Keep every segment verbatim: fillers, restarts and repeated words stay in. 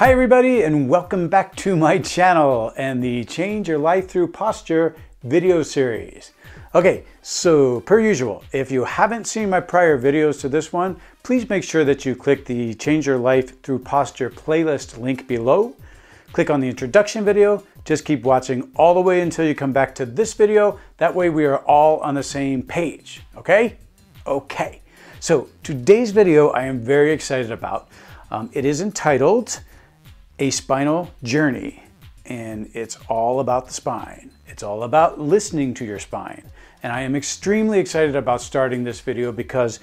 Hi everybody, and welcome back to my channel and the Change Your Life Through Posture video series. Okay, so per usual, if you haven't seen my prior videos to this one, please make sure that you click the Change Your Life Through Posture playlist link below. Click on the introduction video, just keep watching all the way until you come back to this video. That way we are all on the same page, okay? Okay, so today's video I am very excited about. Um, it is entitled A Spinal Journey, and it's all about the spine. It's all about listening to your spine. And I am extremely excited about starting this video because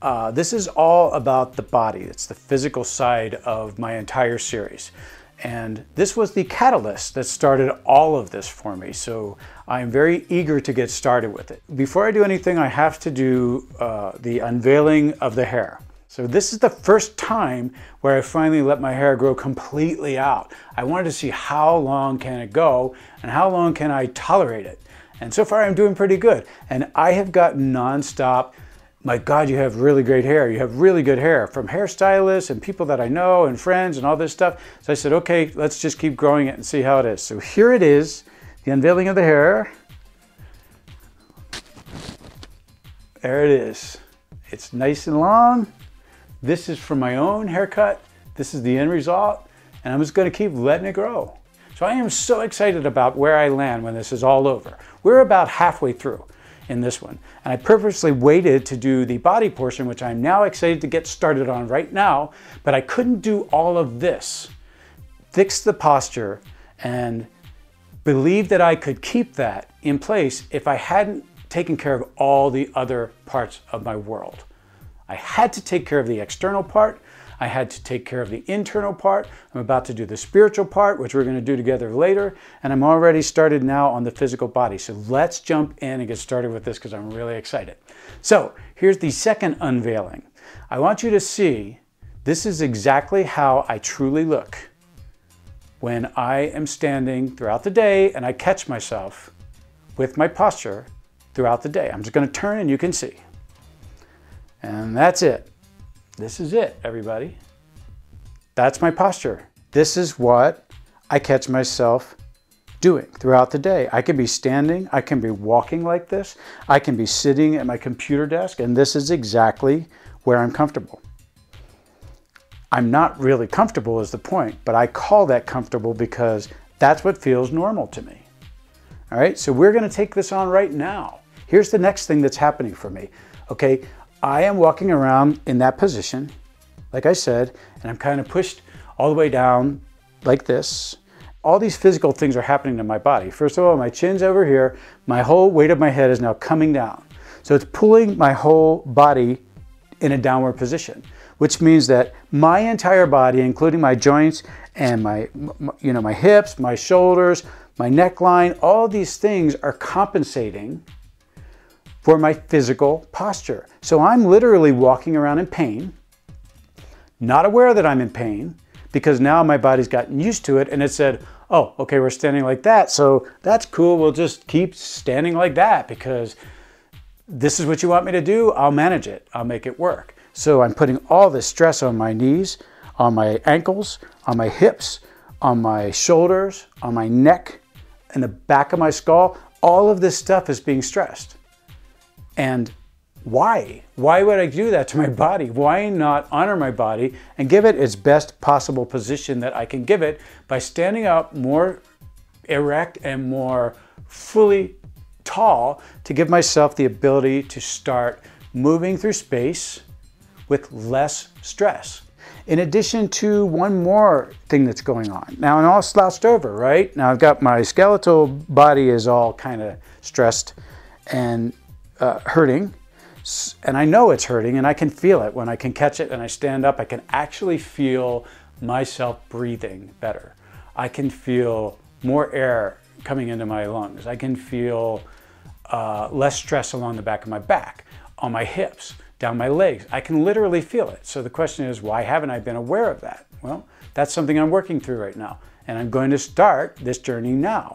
uh, this is all about the body. It's the physical side of my entire series. And this was the catalyst that started all of this for me. So I'm very eager to get started with it. Before I do anything, I have to do uh, the unveiling of the hair. So this is the first time where I finally let my hair grow completely out. I wanted to see how long can it go and how long can I tolerate it. And so far I'm doing pretty good. And I have gotten nonstop, my God, you have really great hair. You have really good hair from hairstylists and people that I know and friends and all this stuff. So I said, okay, let's just keep growing it and see how it is. So here it is, the unveiling of the hair. There it is. It's nice and long. This is from my own haircut. This is the end result, and I'm just gonna keep letting it grow. So I am so excited about where I land when this is all over. We're about halfway through in this one, and I purposely waited to do the body portion, which I'm now excited to get started on right now, but I couldn't do all of this, fix the posture, and believe that I could keep that in place if I hadn't taken care of all the other parts of my world. I had to take care of the external part. I had to take care of the internal part. I'm about to do the spiritual part, which we're going to do together later. And I'm already started now on the physical body. So let's jump in and get started with this because I'm really excited. So here's the second unveiling. I want you to see this is exactly how I truly look when I am standing throughout the day and I catch myself with my posture throughout the day. I'm just going to turn and you can see. And that's it. This is it, everybody. That's my posture. This is what I catch myself doing throughout the day. I can be standing, I can be walking like this, I can be sitting at my computer desk, and this is exactly where I'm comfortable. I'm not really comfortable is the point, but I call that comfortable because that's what feels normal to me. All right, so we're gonna take this on right now. Here's the next thing that's happening for me, okay? I am walking around in that position, like I said, and I'm kind of pushed all the way down like this. All these physical things are happening to my body. First of all, my chin's over here. My whole weight of my head is now coming down. So it's pulling my whole body in a downward position, which means that my entire body, including my joints and my, you know, my hips, my shoulders, my neckline, all these things are compensating for my physical posture. So I'm literally walking around in pain, not aware that I'm in pain, because now my body's gotten used to it and it said, oh, okay, we're standing like that, so that's cool, we'll just keep standing like that because this is what you want me to do, I'll manage it, I'll make it work. So I'm putting all this stress on my knees, on my ankles, on my hips, on my shoulders, on my neck, and the back of my skull. All of this stuff is being stressed. And why? Why would I do that to my body? Why not honor my body and give it its best possible position that I can give it by standing up more erect and more fully tall to give myself the ability to start moving through space with less stress? In addition to one more thing that's going on. Now I'm all slouched over, right? Now I've got my skeletal body is all kind of stressed and Uh, hurting, and I know it's hurting, and I can feel it when I can catch it and I stand up. I can actually feel myself breathing better. I can feel more air coming into my lungs. I can feel uh, less stress along the back of my back, on my hips, down my legs. I can literally feel it. So the question is, why haven't I been aware of that? Well, that's something I'm working through right now, and I'm going to start this journey now.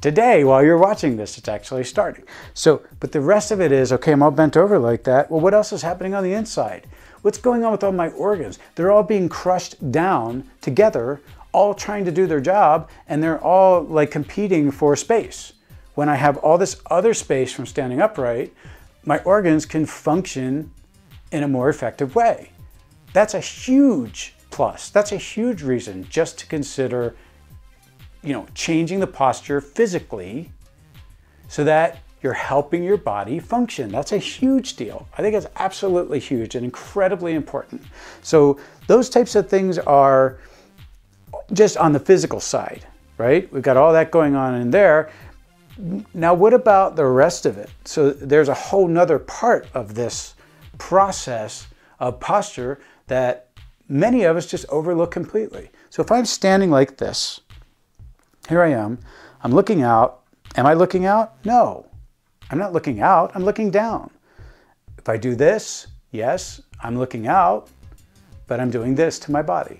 Today, while you're watching this, it's actually starting. So, but the rest of it is, okay, I'm all bent over like that. Well, what else is happening on the inside? What's going on with all my organs? They're all being crushed down together, all trying to do their job, and they're all like competing for space. When I have all this other space from standing upright, my organs can function in a more effective way. That's a huge plus. That's a huge reason just to consider, you know, changing the posture physically so that you're helping your body function. That's a huge deal. I think it's absolutely huge and incredibly important. So those types of things are just on the physical side, right? We've got all that going on in there. Now, what about the rest of it? So there's a whole nother part of this process of posture that many of us just overlook completely. So if I'm standing like this, here I am, I'm looking out. Am I looking out? No. I'm not looking out, I'm looking down. If I do this, yes, I'm looking out, but I'm doing this to my body.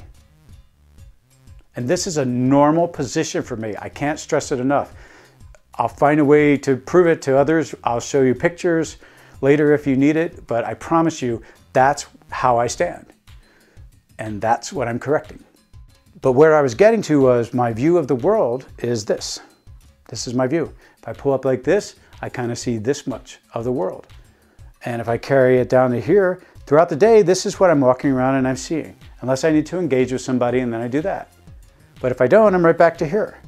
And this is a normal position for me. I can't stress it enough. I'll find a way to prove it to others. I'll show you pictures later if you need it, but I promise you, that's how I stand. And that's what I'm correcting. But where I was getting to was my view of the world is this. This is my view. If I pull up like this, I kind of see this much of the world. And if I carry it down to here, throughout the day, this is what I'm walking around and I'm seeing, unless I need to engage with somebody and then I do that. But if I don't, I'm right back to here.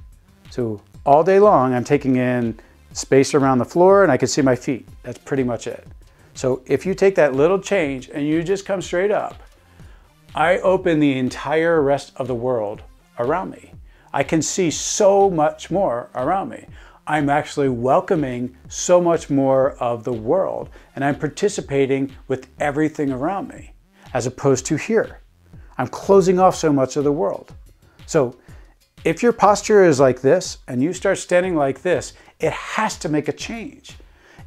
So all day long, I'm taking in space around the floor and I can see my feet. That's pretty much it. So if you take that little change and you just come straight up, I open the entire rest of the world around me. I can see so much more around me. I'm actually welcoming so much more of the world and I'm participating with everything around me, as opposed to here. I'm closing off so much of the world. So if your posture is like this and you start standing like this, it has to make a change.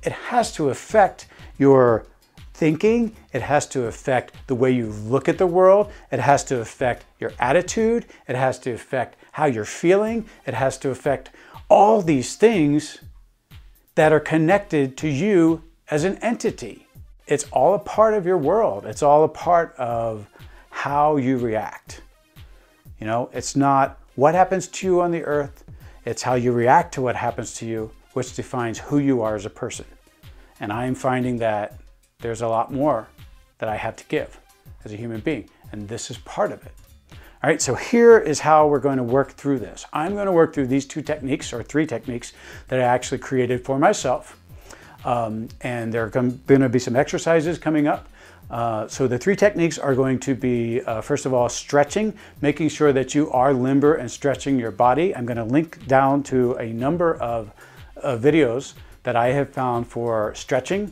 It has to affect your thinking, it has to affect the way you look at the world, it has to affect your attitude, it has to affect how you're feeling, it has to affect all these things that are connected to you as an entity. It's all a part of your world. It's all a part of how you react. You know, it's not what happens to you on the earth, it's how you react to what happens to you, which defines who you are as a person. And I am finding that there's a lot more that I have to give as a human being, and this is part of it. All right, so here is how we're going to work through this. I'm going to work through these two techniques, or three techniques, that I actually created for myself. Um, and there are going to be some exercises coming up. Uh, so the three techniques are going to be, uh, first of all, stretching, making sure that you are limber and stretching your body. I'm going to link down to a number of uh, videos that I have found for stretching.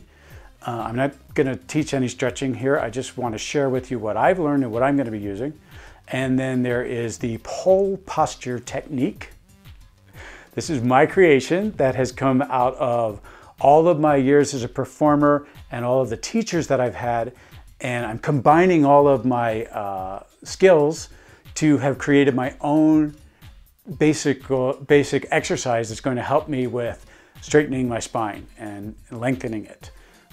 Uh, I'm not going to teach any stretching here. I just want to share with you what I've learned and what I'm going to be using. And then there is the pole posture technique. This is my creation that has come out of all of my years as a performer and all of the teachers that I've had. And I'm combining all of my uh, skills to have created my own basic, uh, basic exercise that's going to help me with straightening my spine and lengthening it.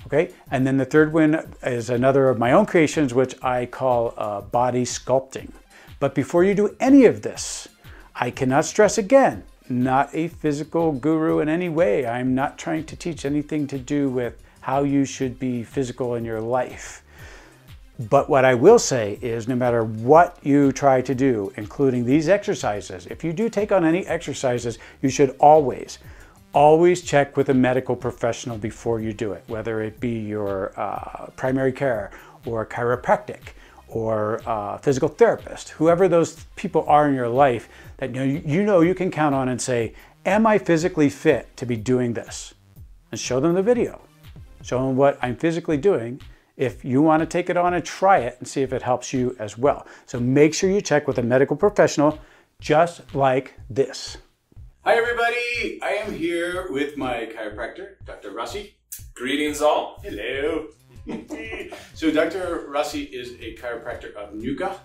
Okay, and then the third one is another of my own creations, which I call uh, body sculpting. But before you do any of this, I cannot stress again, not a physical guru in any way. I'm not trying to teach anything to do with how you should be physical in your life. But what I will say is no matter what you try to do, including these exercises, if you do take on any exercises, you should always Always check with a medical professional before you do it, whether it be your uh, primary care or chiropractic or uh, physical therapist, whoever those people are in your life that you know you can count on and say, am I physically fit to be doing this? And show them the video. Show them what I'm physically doing. If you want to take it on and try it and see if it helps you as well. So make sure you check with a medical professional just like this. Hi everybody, I am here with my chiropractor, Doctor Rossi. Greetings all. Hello. So Doctor Rossi is a chiropractor of NUCCA.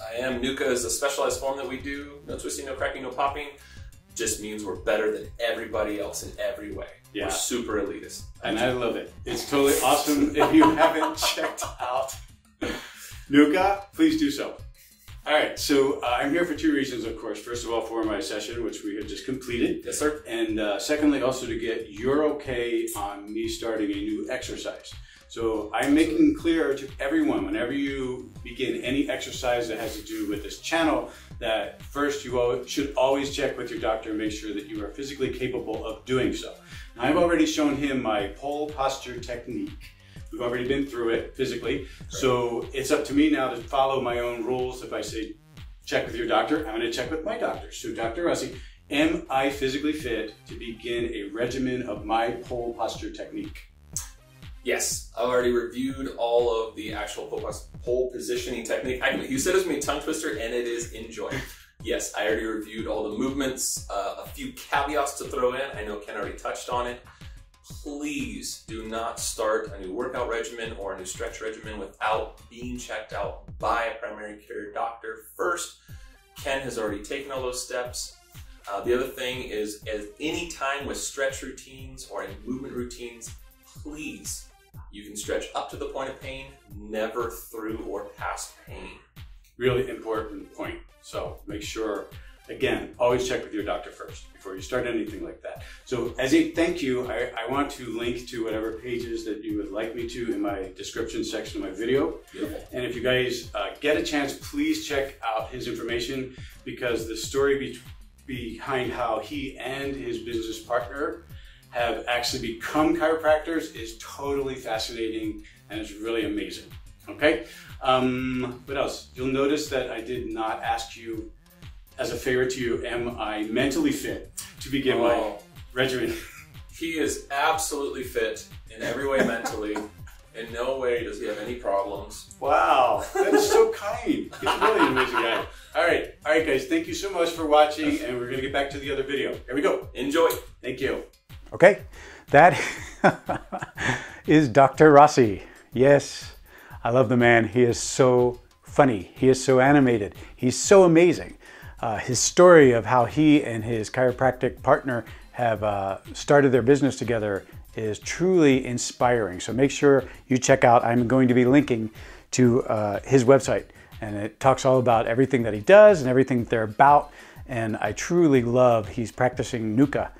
I am. NUCCA is a specialized form that we do. No twisting, no cracking, no popping. Just means we're better than everybody else in every way. Yeah. We're super elitist. And I love it. It's totally awesome. If you haven't checked out NUCCA, please do so. All right, so uh, I'm here for two reasons, of course. First of all, for my session, which we have just completed. Yes, sir. And uh, secondly, also to get your okay on me starting a new exercise. So I'm making clear to everyone, whenever you begin any exercise that has to do with this channel, that first you should always check with your doctor and make sure that you are physically capable of doing so. Now, I've already shown him my pole posture technique. We've already been through it physically. Right. So it's up to me now to follow my own rules. If I say, check with your doctor, I'm going to check with my doctor. So Doctor Rossi, am I physically fit to begin a regimen of my pole posture technique? Yes, I already reviewed all of the actual pole positioning technique. I, you said it was my tongue twister, and it is enjoy. Yes, I already reviewed all the movements. Uh, a few caveats to throw in. I know Ken already touched on it. Please do not start a new workout regimen or a new stretch regimen without being checked out by a primary care doctor first. Ken has already taken all those steps. Uh, the other thing is, at any time with stretch routines or in movement routines, please, you can stretch up to the point of pain, never through or past pain. Really important point. So make sure, again, always check with your doctor first before you start anything like that. So as a thank you, I, I want to link to whatever pages that you would like me to in my description section of my video. Beautiful. And if you guys uh, get a chance, please check out his information, because the story be behind how he and his business partner have actually become chiropractors is totally fascinating, and it's really amazing. Okay, um, what else? You'll notice that I did not ask you, as a favor to you, am I mentally fit to begin my oh, regimen? He is absolutely fit in every way mentally. In no way does he have any problems. Wow, that's so kind. He's really an amazing guy. All right, all right guys, thank you so much for watching, and we're gonna get back to the other video. Here we go. Enjoy. Thank you. Okay, that is Doctor Rossi. Yes, I love the man. He is so funny. He is so animated. He's so amazing. Uh, his story of how he and his chiropractic partner have uh, started their business together is truly inspiring. So make sure you check out, I'm going to be linking to uh, his website, and it talks all about everything that he does and everything that they're about. And I truly love he's practicing NUCCA.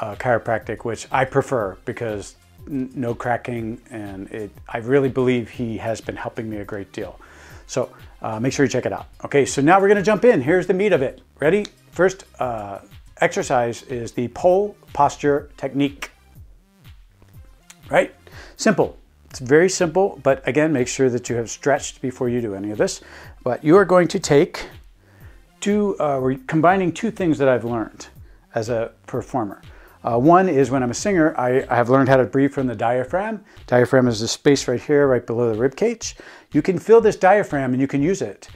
Uh, chiropractic, which I prefer because n no cracking, and it, I really believe he has been helping me a great deal. So uh, make sure you check it out. Okay, so now we're gonna jump in. Here's the meat of it. Ready? First uh, exercise is the pole posture technique, right? Simple, it's very simple, but again, make sure that you have stretched before you do any of this. But you are going to take two, uh, we're combining two things that I've learned as a performer. Uh, one is when I'm a singer, I, I have learned how to breathe from the diaphragm. Diaphragm is the space right here, right below the rib cage. You can feel this diaphragm, and you can use it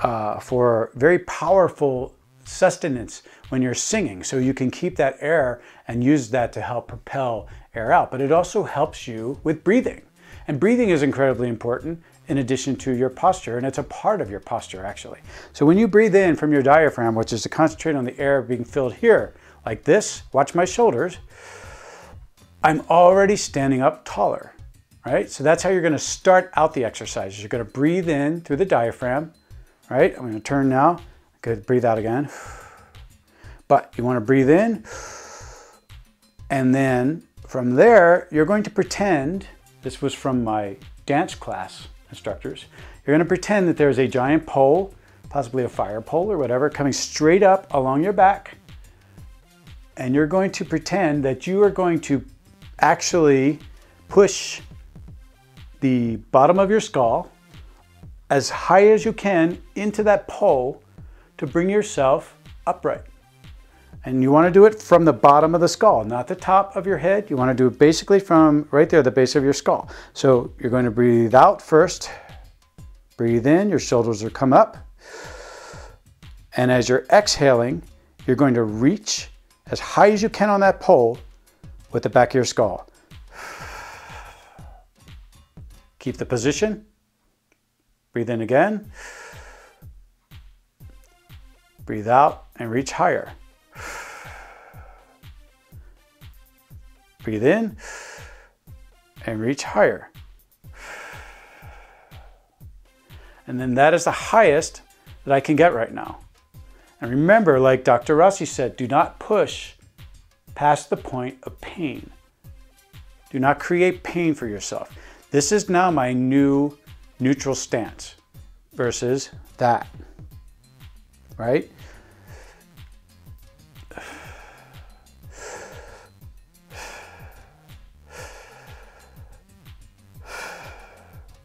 uh, for very powerful sustenance when you're singing. So you can keep that air and use that to help propel air out. But it also helps you with breathing. And breathing is incredibly important in addition to your posture, and it's a part of your posture actually. So when you breathe in from your diaphragm, which is to concentrate on the air being filled here, like this, watch my shoulders, I'm already standing up taller, right? So that's how you're gonna start out the exercise. You're gonna breathe in through the diaphragm, right? I'm gonna turn now, good, breathe out again. But you wanna breathe in, and then from there, you're going to pretend, this was from my dance class instructors, you're gonna pretend that there's a giant pole, possibly a fire pole or whatever, coming straight up along your back. And you're going to pretend that you are going to actually push the bottom of your skull as high as you can into that pole to bring yourself upright. And you want to do it from the bottom of the skull, not the top of your head. You want to do it basically from right there, the base of your skull. So you're going to breathe out first, breathe in, your shoulders will come up. And as you're exhaling, you're going to reach as high as you can on that pole with the back of your skull. Keep the position. Breathe in again. Breathe out and reach higher. Breathe in and reach higher. And then that is the highest that I can get right now. And remember, like Doctor Rossi said, do not push past the point of pain. Do not create pain for yourself. This is now my new neutral stance versus that, right?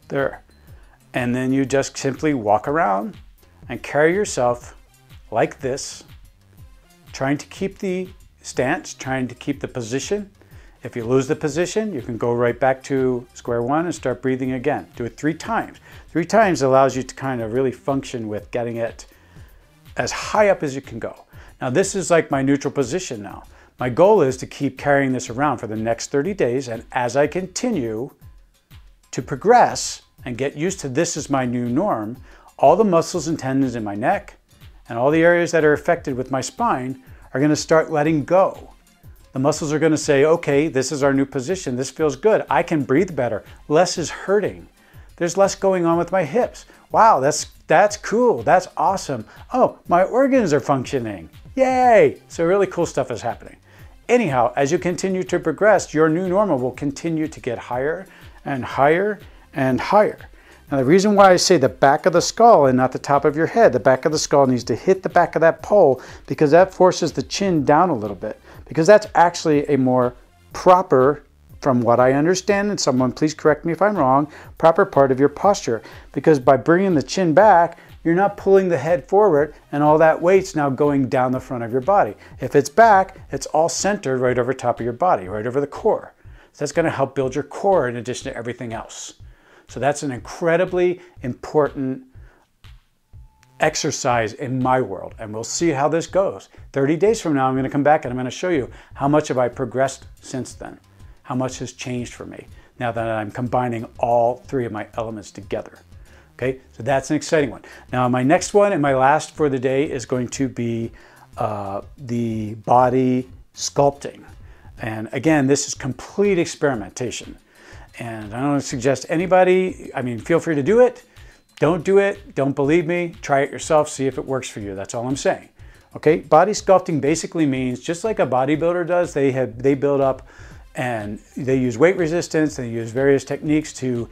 There. And then you just simply walk around and carry yourself like this, trying to keep the stance, trying to keep the position. If you lose the position, you can go right back to square one and start breathing again. Do it three times. Three times allows you to kind of really function with getting it as high up as you can go. Now this is like my neutral position now. My goal is to keep carrying this around for the next thirty days, and as I continue to progress and get used to this as my new norm, all the muscles and tendons in my neck and all the areas that are affected with my spine are going to start letting go. The muscles are going to say, okay, this is our new position. This feels good. I can breathe better. Less is hurting. There's less going on with my hips. Wow, that's, that's cool. That's awesome. Oh, my organs are functioning. Yay. So really cool stuff is happening. Anyhow, as you continue to progress, your new normal will continue to get higher and higher and higher. Now, the reason why I say the back of the skull and not the top of your head, the back of the skull needs to hit the back of that pole, because that forces the chin down a little bit, because that's actually a more proper, from what I understand, and someone please correct me if I'm wrong, proper part of your posture. Because by bringing the chin back, you're not pulling the head forward and all that weight's now going down the front of your body. If it's back, it's all centered right over top of your body, right over the core. So that's gonna help build your core in addition to everything else. So that's an incredibly important exercise in my world. And we'll see how this goes. thirty days from now, I'm going to come back and I'm going to show you how much have I progressed since then, how much has changed for me now that I'm combining all three of my elements together. Okay, so that's an exciting one. Now, my next one and my last for the day is going to be uh, the body sculpting. And again, this is complete experimentation. And I don't suggest anybody, I mean, feel free to do it. Don't do it. Don't believe me. Try it yourself. See if it works for you. That's all I'm saying. Okay. Body sculpting basically means just like a bodybuilder does, they have, they build up and they use weight resistance. They use various techniques to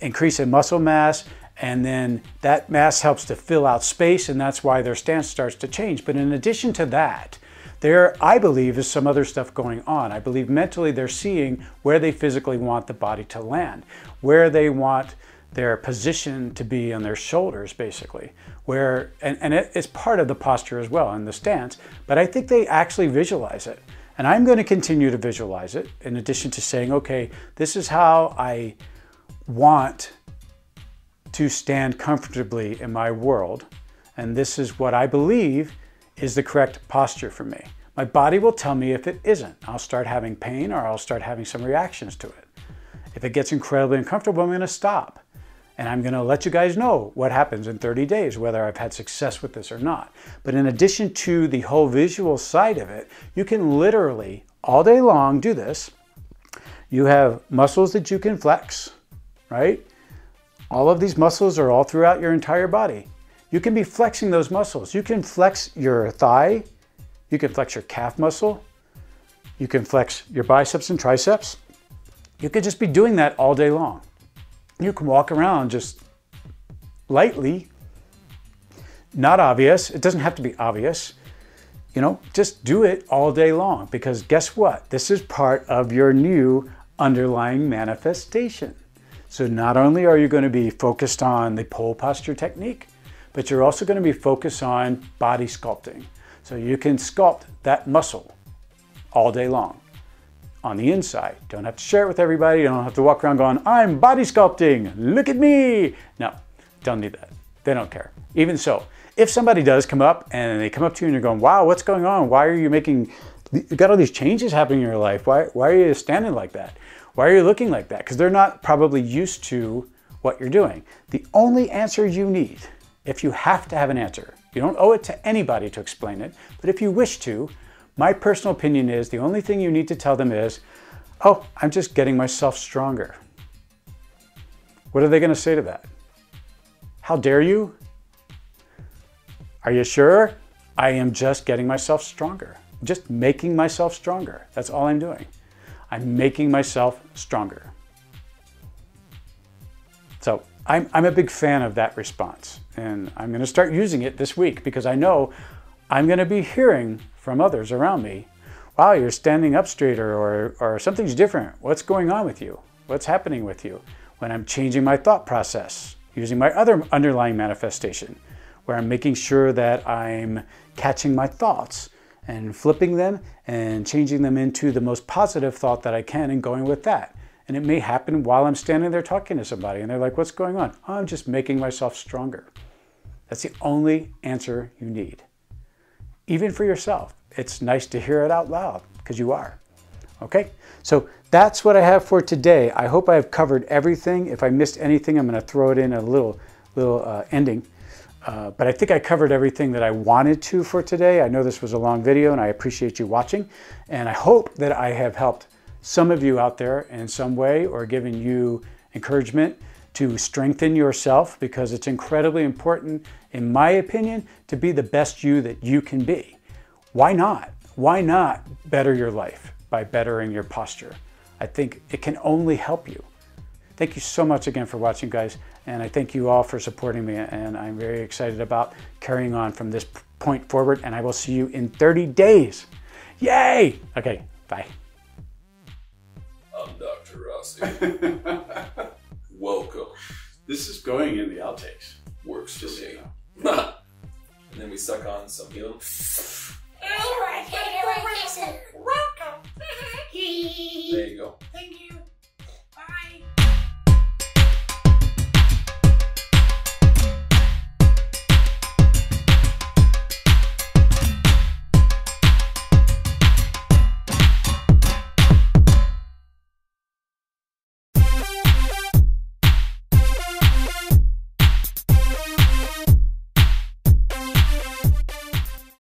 increase in muscle mass. And then that mass helps to fill out space. And that's why their stance starts to change. But in addition to that, there, I believe, is some other stuff going on. I believe mentally they're seeing where they physically want the body to land, where they want their position to be on their shoulders, basically, where, and, and it, it's part of the posture as well and the stance, but I think they actually visualize it. And I'm going to continue to visualize it in addition to saying, okay, this is how I want to stand comfortably in my world. And this is what I believe is the correct posture for me. My body will tell me if it isn't. I'll start having pain or I'll start having some reactions to it. If it gets incredibly uncomfortable, I'm gonna stop. And I'm gonna let you guys know what happens in thirty days, whether I've had success with this or not. But in addition to the whole visual side of it, you can literally all day long do this. You have muscles that you can flex, right? All of these muscles are all throughout your entire body. You can be flexing those muscles. You can flex your thigh. You can flex your calf muscle. You can flex your biceps and triceps. You could just be doing that all day long. You can walk around just lightly, not obvious. It doesn't have to be obvious. You know, just do it all day long, because guess what? This is part of your new underlying manifestation. So not only are you going to be focused on the pole posture technique, but you're also going to be focused on body sculpting. So you can sculpt that muscle all day long on the inside. Don't have to share it with everybody. You don't have to walk around going, I'm body sculpting. Look at me. No, don't need that. They don't care. Even so, if somebody does come up and they come up to you and you're going, wow, what's going on? Why are you making, you've got all these changes happening in your life. Why, why are you standing like that? Why are you looking like that? Because they're not probably used to what you're doing. The only answer you need, if you have to have an answer, you don't owe it to anybody to explain it, but if you wish to, my personal opinion is the only thing you need to tell them is, oh, I'm just getting myself stronger. What are they going to say to that? How dare you? Are you sure? I am just getting myself stronger. Just making myself stronger. That's all I'm doing. I'm making myself stronger. So I'm, I'm a big fan of that response, and I'm going to start using it this week because I know I'm going to be hearing from others around me, wow, you're standing up straighter, or, or something's different. What's going on with you? What's happening with you? When I'm changing my thought process, using my other underlying manifestation, where I'm making sure that I'm catching my thoughts and flipping them and changing them into the most positive thought that I can and going with that. And it may happen while I'm standing there talking to somebody and they're like, what's going on? Oh, I'm just making myself stronger. That's the only answer you need. Even for yourself, it's nice to hear it out loud because you are. Okay, so that's what I have for today. I hope I have covered everything. If I missed anything, I'm going to throw it in a little, little uh, ending. Uh, but I think I covered everything that I wanted to for today. I know this was a long video and I appreciate you watching. And I hope that I have helped some of you out there in some way or given you encouragement to strengthen yourself, because it's incredibly important, in my opinion, to be the best you that you can be. Why not? Why not better your life by bettering your posture? I think it can only help you. Thank you so much again for watching, guys, and I thank you all for supporting me, and I'm very excited about carrying on from this point forward, and I will see you in thirty days. Yay! Okay, bye. I'm Doctor Rossi. Welcome. This is going in the outtakes. Works for me. And then we suck on some healing.